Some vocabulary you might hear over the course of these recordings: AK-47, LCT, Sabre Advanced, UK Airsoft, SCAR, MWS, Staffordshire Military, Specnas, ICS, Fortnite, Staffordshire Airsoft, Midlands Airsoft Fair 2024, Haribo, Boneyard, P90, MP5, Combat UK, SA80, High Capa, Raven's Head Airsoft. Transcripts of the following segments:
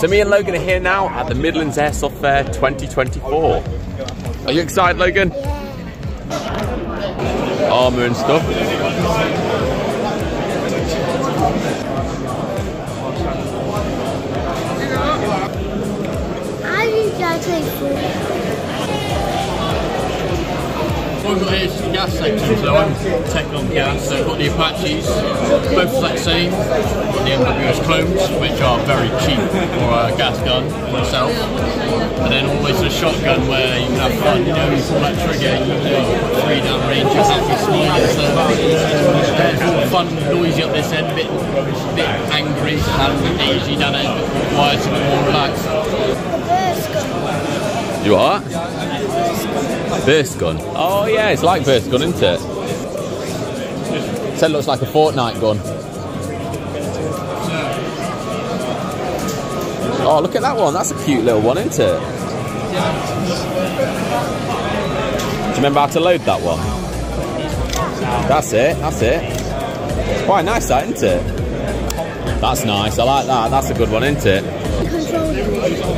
So me and Logan are here now at the Midlands Airsoft Fair 2024. Are you excited, Logan? Yeah. Armour and stuff. I've got here to the gas section, so I'm taking on gas. So I've got the Apaches, both flex same, I've got the MWS clones, which are very cheap for a gas gun myself. And then always a shotgun where you can have fun, you know, you pull that trigger, you can do 3 down range, it's actually smaller, so it's all fun, noisy up this end, a bit angry and easy down it, wires a bit more relaxed. You are? Burst gun. Oh yeah, it's like burst gun, isn't it? So it looks like a Fortnite gun. Oh, look at that one. That's a cute little one, isn't it? Do you remember how to load that one? That's it. That's it. Quite nice, that, isn't it? That's nice. I like that. That's a good one, isn't it?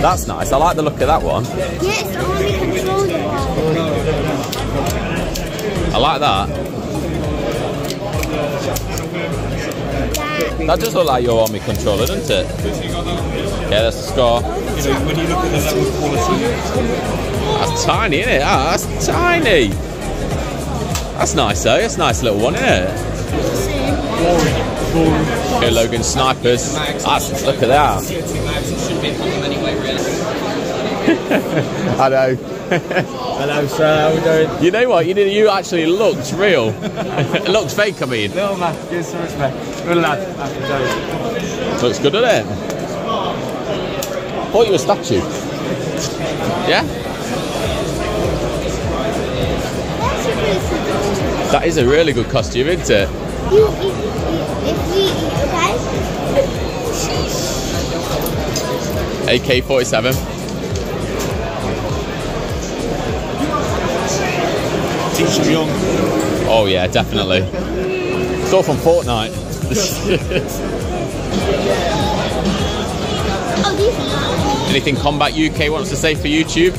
That's nice. I like the look of that one. Yes, only controller. I like that. Yeah. That does look like your army controller, doesn't it? Yeah, that's the SCAR. You know, when you look at the level of quality. That's tiny, isn't it? Oh, that's tiny. That's nice though. That's a nice little one, isn't it? Here, Logan, snipers. That's, look at that. I know. Hello sir, how are we doing? You know what, you actually looked real. It looks fake, I mean. Little man, give us some respect. Good lad, after looks good, doesn't it? I thought you were a statue. Yeah? That is a really good costume, isn't it? AK-47. Young. Oh yeah, definitely. It's all from Fortnite. Anything Combat UK wants to say for YouTube?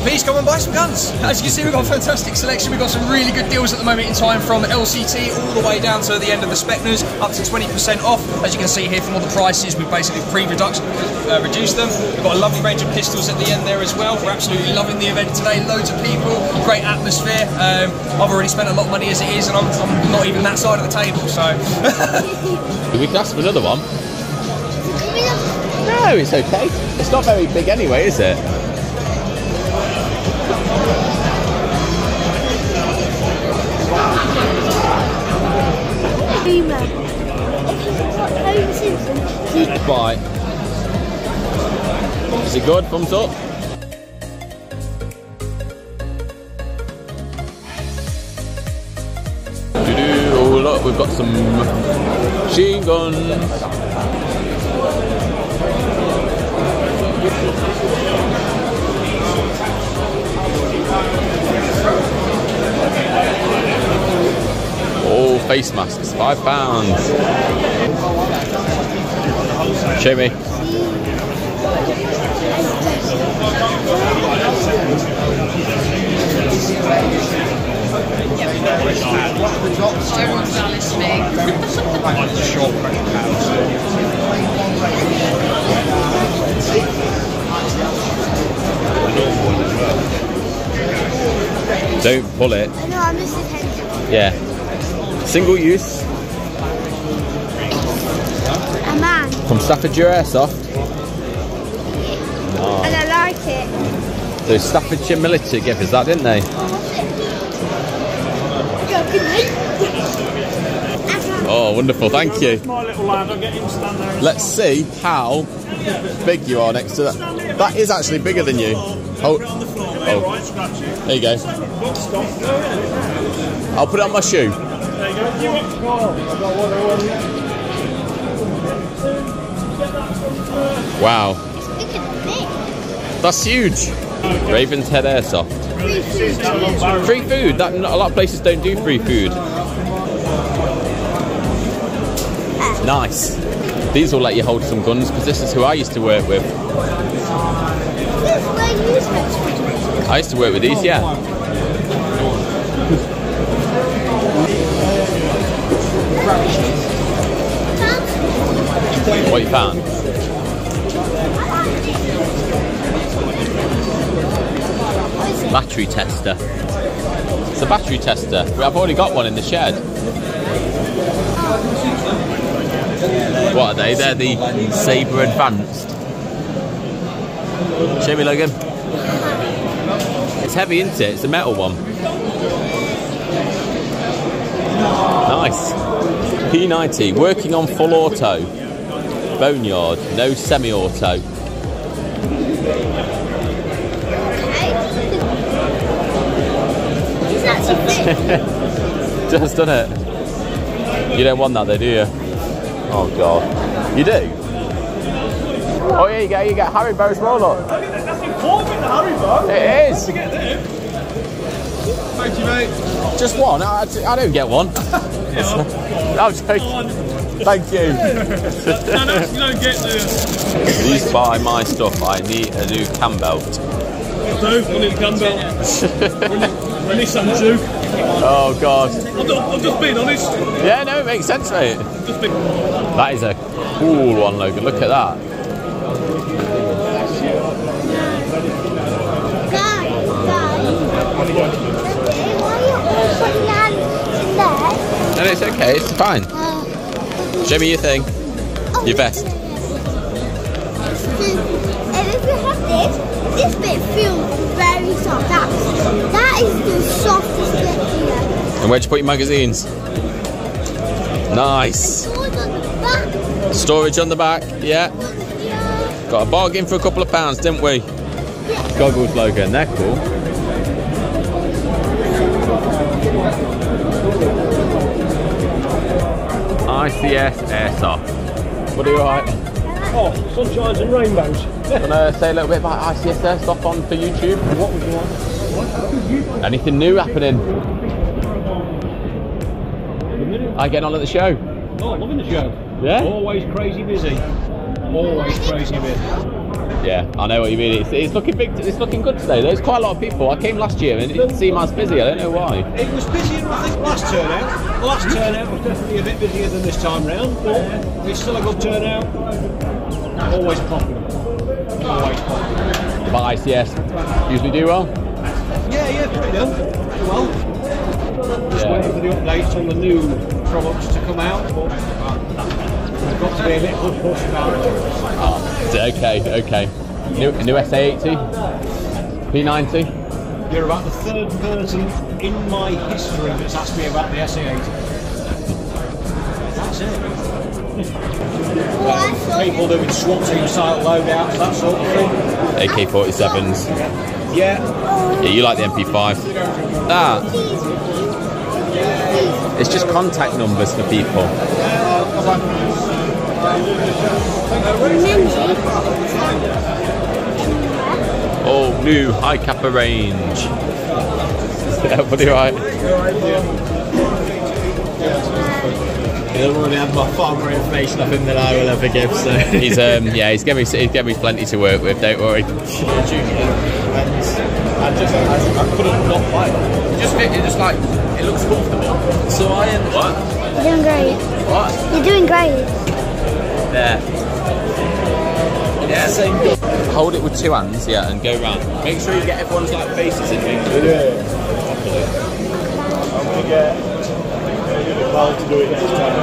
Please come and buy some guns. As you can see, we've got a fantastic selection. We've got some really good deals at the moment in time, from LCT all the way down to the end of the Specnas, up to 20% off. As you can see here from all the prices, we've basically reduced them. We've got a lovely range of pistols at the end there as well. We're absolutely loving the event today. Loads of people, great atmosphere. I've already spent a lot of money as it is, and I'm not even that side of the table, so... We can ask for another one. No, it's okay. It's not very big anyway, is it? Bye. Is it good? Thumbs up. Oh look, we've got some machine guns. Oh, face masks, £5. Show me. Don't pull it. No, I missed the head. Yeah. Single use. From Staffordshire Airsoft. Oh. And I like it. So Staffordshire Military gave us that, didn't they? Oh, wonderful, thank you. Let's see how big you are next to that. That is actually bigger than you. Oh, oh. There you go. I'll put it on my shoe. Wow. That's huge. Raven's Head Airsoft. Free food. That, a lot of places don't do free food. Nice. These will let you hold some guns, because this is who I used to work with. I used to work with these, yeah. What you found? Battery tester. It's a battery tester. I've already got one in the shed. What are they? They're the Sabre Advanced. Show me, Logan. It's heavy, isn't it? It's a metal one. Nice. P90, working on full auto. Boneyard, no semi-auto. Just done it. You don't want that though, do you? Oh god. You do? Oh yeah, you get Haribo's roll-up. That's important, the Haribo. It is. Thank you, mate. Just one? I don't get one. I'm joking. Thank you. No, you don't get the... Please buy my stuff. I need a new cam belt. No, I need a cam belt. Oh god. I'm just being honest. Yeah, no, it makes sense, mate. That is a cool one, Logan. Look at that. No, it's okay, it's fine. Show me your thing. Your best. This bit feels very soft. That is the softest bit here. And where'd you put your magazines? Nice. Storage on the back. Storage on the back, yeah. Got a bargain for a couple of pounds, didn't we? Yeah. Goggles, Logan, they're cool. ICS Airsoft. What do you like? Oh, sunshines and rainbows. I'm going to say a little bit about ICS Airsoft on for YouTube. What would you want? Anything new happening? I get on at the show. Oh, loving the show. Yeah? Always crazy busy. Always crazy busy. Yeah, I know what you mean. It's looking big. It's looking good today. There's quite a lot of people. I came last year and it didn't seem as busy. I don't know why. It was busier, I think, last turnout. The last turnout was definitely a bit busier than this time round, but it's still a good turnout. Always popular. But ICS usually do well? Yeah, pretty done. Well, just waiting for the updates on the new products to come out, but there's got to be a bit of a push about it. Oh, okay. New SA80? P90? You're about the third person in my history that's asked me about the SA80. That's it. People doing SWAT team style loadouts, that sort of thing. AK-47s. Yeah. Yeah, you like the MP5. That. It's just contact numbers for people. All new High Capa range. Everybody right? He'll already have far more information off him than I will ever give, so... he's giving me plenty to work with, don't worry. I couldn't not buy it. It looks comfortable. So I am... What? You're doing great. What? You're doing great. There. Yeah, same thing. Hold it with two hands, yeah, and go round. Make sure you get everyone's, like, faces in here. Yeah. I'm gonna get... to do it next time.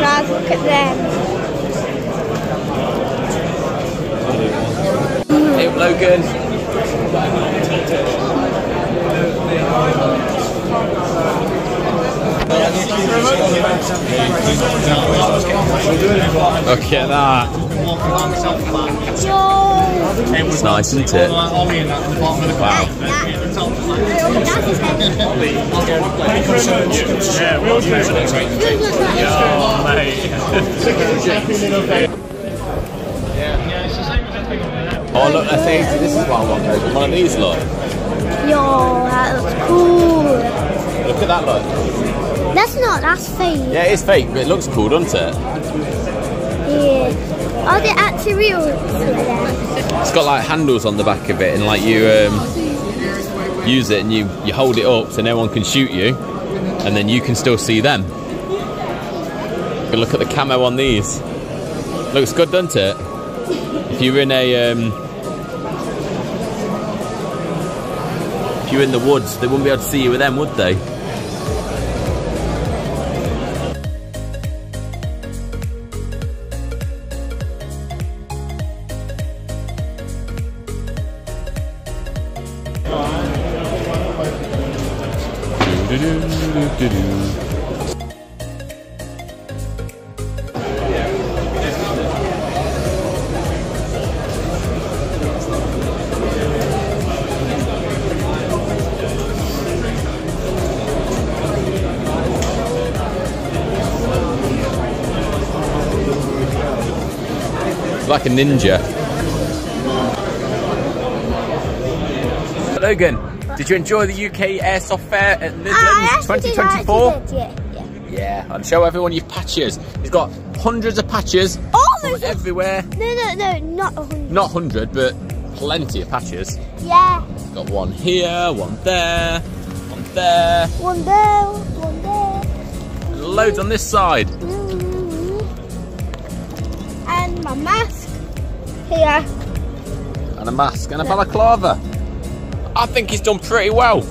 Raz, look at them. Hey, Logan. Look at that. It's nice, isn't it? Wow. Oh look, I think this is what I want. One of these, look. Yo, that looks cool. Look at that, look. That's fake. Yeah, it's fake, but it looks cool, doesn't it? Are they actually real? It's got like handles on the back of it, and like you use it and you hold it up so no one can shoot you, and then you can still see them. But look at the camo on these. Looks good, doesn't it? If you're in a if you're in the woods, they wouldn't be able to see you with them, would they? Like a ninja. Logan, did you enjoy the UK Airsoft Fair at Midlands 2024? Yeah, and show everyone your patches. He's got hundreds of patches everywhere. No, not 100. Not 100, but plenty of patches. Yeah. He's got one here, one there, one there. One there, one there. And loads on this side. And my mask here. And a mask and a balaclava. I think he's done pretty well.